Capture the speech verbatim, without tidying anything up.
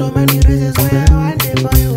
so many reasons why I want it for you.